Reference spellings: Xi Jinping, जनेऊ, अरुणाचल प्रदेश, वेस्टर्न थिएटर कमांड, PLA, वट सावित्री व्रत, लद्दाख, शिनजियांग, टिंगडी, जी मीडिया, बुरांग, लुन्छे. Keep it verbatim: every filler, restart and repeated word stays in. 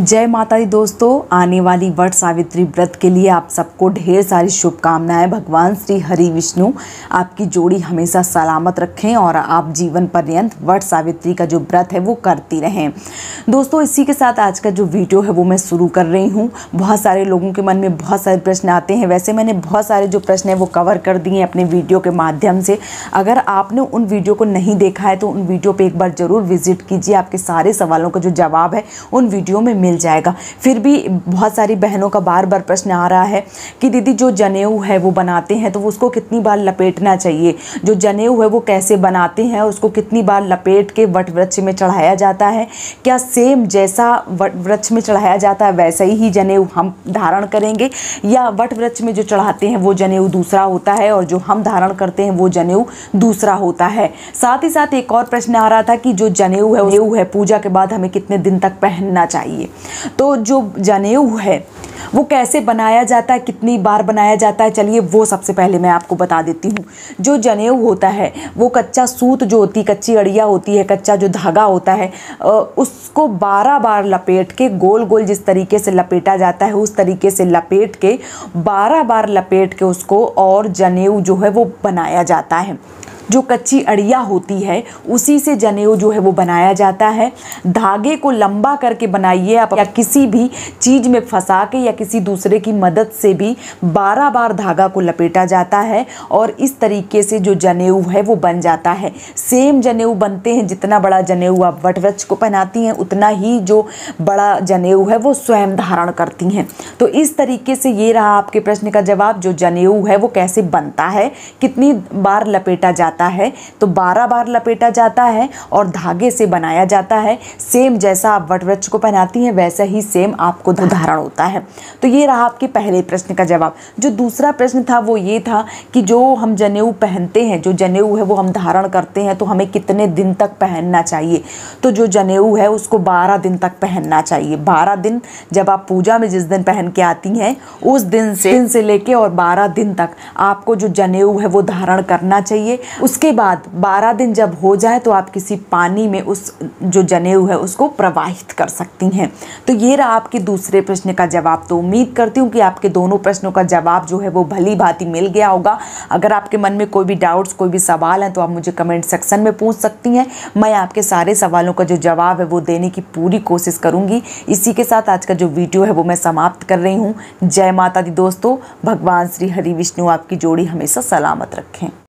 जय माता दी दोस्तों, आने वाली वट सावित्री व्रत के लिए आप सबको ढेर सारी शुभकामनाएं। भगवान श्री हरि विष्णु आपकी जोड़ी हमेशा सलामत रखें और आप जीवन पर्यंत वट सावित्री का जो व्रत है वो करती रहें। दोस्तों, इसी के साथ आज का जो वीडियो है वो मैं शुरू कर रही हूँ। बहुत सारे लोगों के मन में बहुत सारे प्रश्न आते हैं। वैसे मैंने बहुत सारे जो प्रश्न है वो कवर कर दिए हैं अपने वीडियो के माध्यम से। अगर आपने उन वीडियो को नहीं देखा है तो उन वीडियो पर एक बार ज़रूर विजिट कीजिए। आपके सारे सवालों का जो जवाब है उन वीडियो में मिल जाएगा। फिर भी बहुत सारी बहनों का बार बार प्रश्न आ रहा है कि दीदी जो जनेऊ है वो बनाते हैं तो उसको कितनी बार लपेटना चाहिए, जो जनेऊ है वो कैसे बनाते हैं, उसको कितनी बार लपेट के वट वृक्ष में चढ़ाया जाता है, क्या सेम जैसा वट वृक्ष में चढ़ाया जाता है वैसा ही जनेऊ हम धारण करेंगे या वट वृक्ष में जो चढ़ाते हैं वो जनेऊ दूसरा होता है और जो हम धारण करते हैं वो जनेऊ दूसरा होता है। साथ ही साथ एक और प्रश्न आ रहा था कि जो जनेऊ है वो है पूजा के बाद हमें कितने दिन तक पहनना चाहिए। तो जो जनेऊ है वो कैसे बनाया जाता है, कितनी बार बनाया जाता है, चलिए वो सबसे पहले मैं आपको बता देती हूँ। जो जनेऊ होता है वो कच्चा सूत जो होती कच्ची अड़िया होती है, कच्चा जो धागा होता है, उसको बारह बार लपेट के गोल गोल जिस तरीके से लपेटा जाता है उस तरीके से लपेट के बारह बार लपेट के उसको और जनेऊ जो है वो बनाया जाता है। जो कच्ची अड़िया होती है उसी से जनेऊ जो है वो बनाया जाता है। धागे को लंबा करके बनाइए आप, या किसी भी चीज़ में फंसा के या किसी दूसरे की मदद से भी बारह बार धागा को लपेटा जाता है और इस तरीके से जो जनेऊ है वो बन जाता है। सेम जनेऊ बनते हैं। जितना बड़ा जनेऊ आप वट वृक्ष को पहनाती हैं उतना ही जो बड़ा जनेऊ है वो स्वयं धारण करती हैं। तो इस तरीके से ये रहा आपके प्रश्न का जवाब। जो जनेऊ है वो कैसे बनता है, कितनी बार लपेटा जाता है, तो बारह बार लपेटा जाता है और धागे से बनाया जाता है। सेम जैसा आप वट वृक्ष को पहनाती हैं वैसा ही सेम आपको धारण होता है। तो ये रहा आपके पहले प्रश्न का जवाब। जो दूसरा प्रश्न था वो ये था कि जो हम जनेऊ पहनते हैं, जो जनेऊ है वो हम धारण करते हैं तो हमें कितने दिन तक पहनना चाहिए। तो जो जनेऊ है उसको बारह दिन तक पहनना चाहिए। बारह दिन, जब आप पूजा में जिस दिन पहन के आती हैं उस दिन से दिन से लेके और बारह दिन तक आपको जो जनेऊ है वो धारण करना चाहिए। उसके बाद बारह दिन जब हो जाए तो आप किसी पानी में उस जो जनेऊ है उसको प्रवाहित कर सकती हैं। तो ये रहा आपके दूसरे प्रश्न का जवाब। तो उम्मीद करती हूँ कि आपके दोनों प्रश्नों का जवाब जो है वो भली भांति मिल गया होगा। अगर आपके मन में कोई भी डाउट्स, कोई भी सवाल हैं तो आप मुझे कमेंट सेक्शन में पूछ सकती हैं। मैं आपके सारे सवालों का जो जवाब है वो देने की पूरी कोशिश करूँगी। इसी के साथ आज का जो वीडियो है वो मैं समाप्त कर रही हूँ। जय माता दी दोस्तों। भगवान श्री हरि विष्णु आपकी जोड़ी हमेशा सलामत रखें।